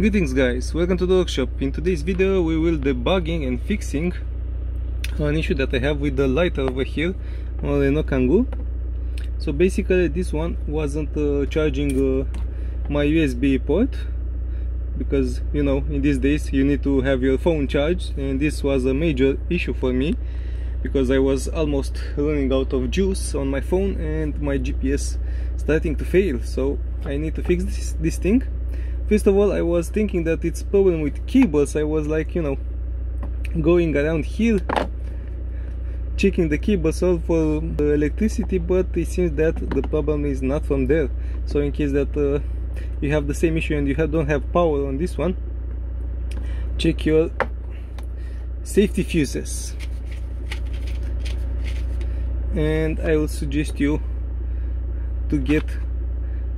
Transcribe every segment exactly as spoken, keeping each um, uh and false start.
Greetings guys, welcome to the workshop. In today's video we will debugging and fixing an issue that I have with the lighter over here on Renault Kangoo. So basically this one wasn't uh, charging uh, my U S B port, because you know in these days you need to have your phone charged, and this was a major issue for me because I was almost running out of juice on my phone and my G P S starting to fail. So I need to fix this, this thing. First of all, I was thinking that it's problem with cables. I was like, you know, going around here, checking the cables all for the electricity, but it seems that the problem is not from there. So in case that uh, you have the same issue and you have, don't have power on this one, check your safety fuses. And I will suggest you to get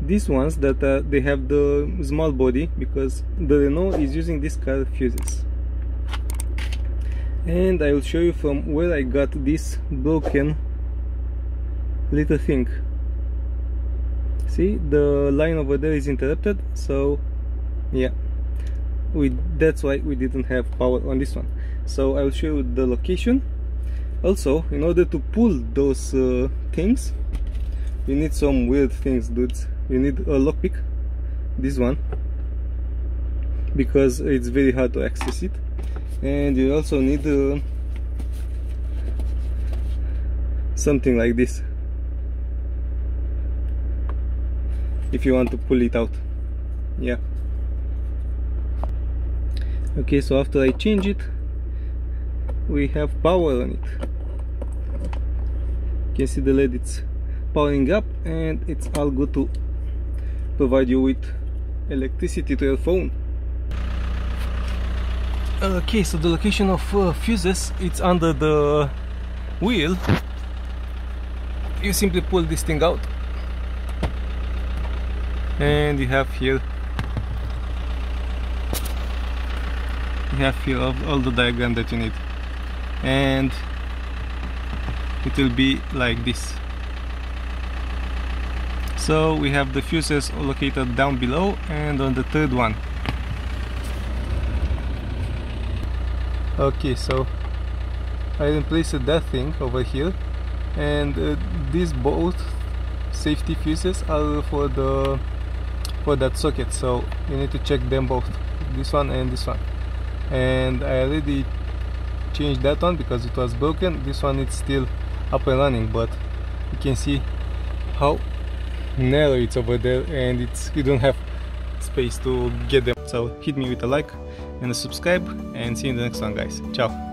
these ones that uh, they have the small body, because the Renault is using this car fuses. And I will show you from where I got this broken little thing. See, the line over there is interrupted, so yeah, we that's why we didn't have power on this one. So I will show you the location. Also, in order to pull those uh, things, you need some weird things, dudes. You need a lockpick, this one, because it's very hard to access it, and you also need uh, something like this if you want to pull it out. Yeah, okay, so after I change it, we have power on it. You can see the L E D, it's powering up, and it's all good to provide you with electricity to your phone. Okay, so the location of uh, fuses, it's under the wheel. You simply pull this thing out and you have here you have here all the diagram that you need, and it will be like this. So we have the fuses located down below and on the third one. Okay, so I replaced that thing over here, and uh, these both safety fuses are for the for that socket, so you need to check them both, this one and this one. And I already changed that one because it was broken. This one is still up and running, but you can see how narrow it's over there, and it's you don't have space to get them. So hit me with a like and a subscribe, and see you in the next one, guys. Ciao.